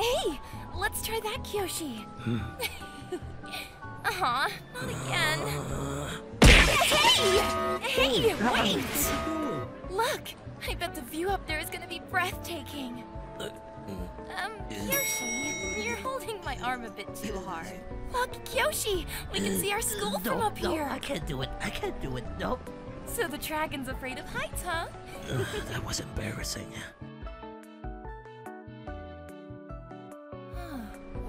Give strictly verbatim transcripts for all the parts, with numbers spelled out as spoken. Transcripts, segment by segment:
Hey, let's try that, Kyoshi. Uh-huh, not again. Hey! Hey, wait! Look, I bet the view up there is gonna be breathtaking. Um, Kyoshi, you're holding my arm a bit too hard. Look, Kyoshi, we can see our school no, from up no, here. I can't do it, I can't do it, nope. So the dragon's afraid of heights, huh? Ugh, that was embarrassing.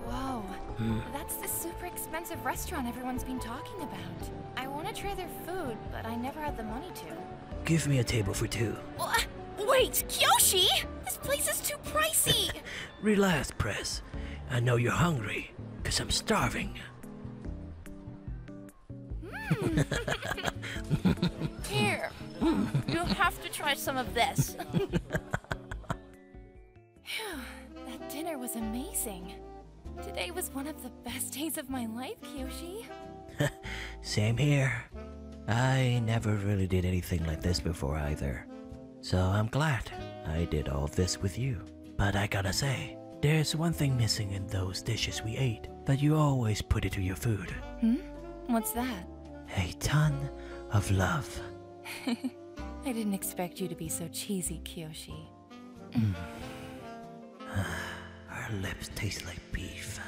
Whoa, mm. That's the super expensive restaurant everyone's been talking about. I want to try their food, but I never had the money to. Give me a table for two. Well, uh, wait, Kyoshi! This place is too pricey! Relax, Press. I know you're hungry, because I'm starving. Mm. Here, you'll have to try some of this. That dinner was amazing. Today was one of the best days of my life, Kyoshi. Same here. I never really did anything like this before either. So I'm glad I did all of this with you. But I gotta say, there's one thing missing in those dishes we ate that you always put into your food. Hmm? What's that? A ton of love. I didn't expect you to be so cheesy, Kyoshi. Mm. Our lips taste like beef.